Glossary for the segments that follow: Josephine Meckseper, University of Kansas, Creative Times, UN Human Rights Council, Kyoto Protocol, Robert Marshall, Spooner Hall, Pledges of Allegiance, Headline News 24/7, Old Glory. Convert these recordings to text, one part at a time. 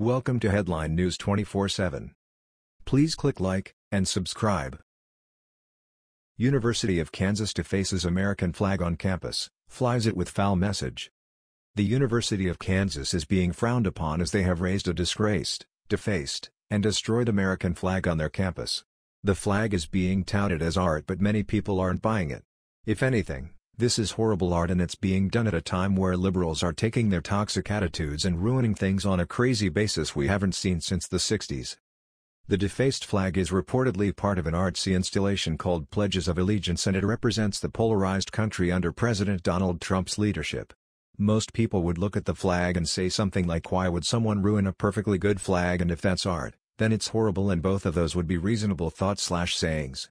Welcome to Headline News 24/7. Please click like and subscribe. University of Kansas defaces American flag on campus, flies it with foul message. The University of Kansas is being frowned upon as they have raised a disgraced, defaced, and destroyed American flag on their campus. The flag is being touted as art, but many people aren't buying it. If anything, this is horrible art, and it's being done at a time where liberals are taking their toxic attitudes and ruining things on a crazy basis we haven't seen since the 60s. The defaced flag is reportedly part of an artsy installation called Pledges of Allegiance, and it represents the polarized country under President Donald Trump's leadership. Most people would look at the flag and say something like, "Why would someone ruin a perfectly good flag?" And if that's art, then it's horrible, and both of those would be reasonable thoughts/sayings.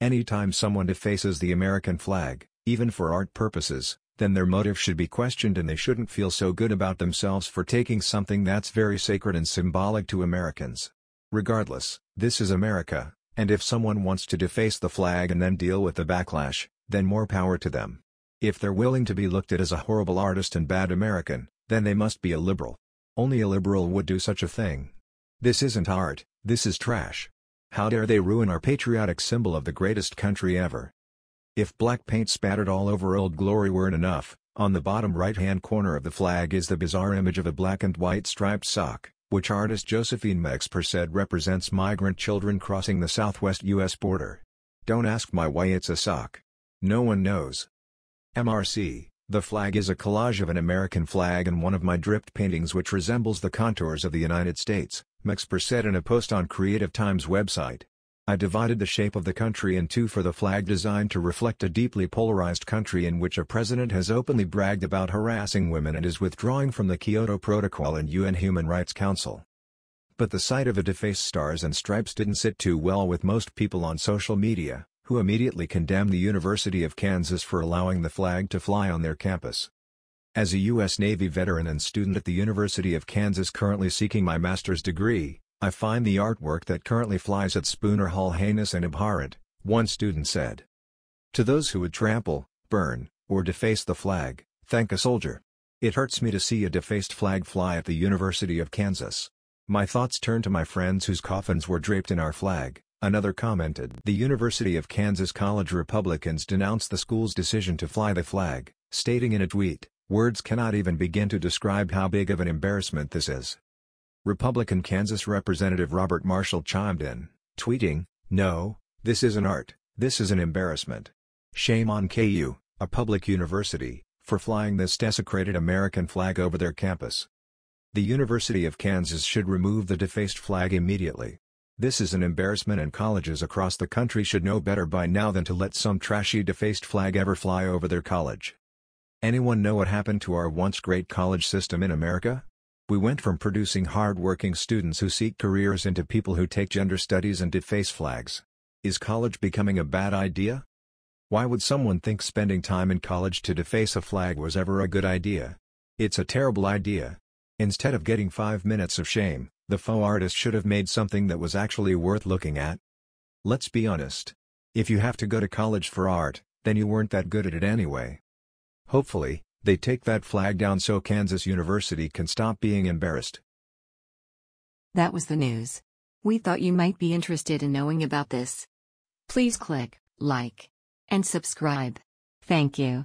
Anytime someone defaces the American flag, even for art purposes, then their motive should be questioned, and they shouldn't feel so good about themselves for taking something that's very sacred and symbolic to Americans. Regardless, this is America, and if someone wants to deface the flag and then deal with the backlash, then more power to them. If they're willing to be looked at as a horrible artist and bad American, then they must be a liberal. Only a liberal would do such a thing. This isn't art, this is trash. How dare they ruin our patriotic symbol of the greatest country ever? If black paint spattered all over Old Glory weren't enough, on the bottom right-hand corner of the flag is the bizarre image of a black and white striped sock, which artist Josephine Meckseper said represents migrant children crossing the southwest U.S. border. Don't ask my why it's a sock. No one knows. MRC, the flag is a collage of an American flag and one of my dripped paintings which resembles the contours of the United States, Meckseper said in a post on Creative Times website. I divided the shape of the country in two for the flag designed to reflect a deeply polarized country in which a president has openly bragged about harassing women and is withdrawing from the Kyoto Protocol and UN Human Rights Council. But the sight of the defaced stars and stripes didn't sit too well with most people on social media, who immediately condemned the University of Kansas for allowing the flag to fly on their campus. As a U.S. Navy veteran and student at the University of Kansas currently seeking my master's degree, I find the artwork that currently flies at Spooner Hall heinous and abhorrent, one student said. To those who would trample, burn, or deface the flag, thank a soldier. It hurts me to see a defaced flag fly at the University of Kansas. My thoughts turn to my friends whose coffins were draped in our flag, another commented. The University of Kansas College Republicans denounced the school's decision to fly the flag, stating in a tweet, "Words cannot even begin to describe how big of an embarrassment this is." Republican Kansas Representative Robert Marshall chimed in, tweeting, "No, this isn't art, this is an embarrassment. Shame on KU, a public university, for flying this desecrated American flag over their campus. The University of Kansas should remove the defaced flag immediately. This is an embarrassment, and colleges across the country should know better by now than to let some trashy defaced flag ever fly over their college." Anyone know what happened to our once great college system in America? We went from producing hard-working students who seek careers into people who take gender studies and deface flags. Is college becoming a bad idea? Why would someone think spending time in college to deface a flag was ever a good idea? It's a terrible idea. Instead of getting 5 minutes of shame, the faux artist should have made something that was actually worth looking at. Let's be honest. If you have to go to college for art, then you weren't that good at it anyway. Hopefully, they take that flag down so Kansas University can stop being embarrassed. That was the news. We thought you might be interested in knowing about this. Please click like and subscribe. Thank you.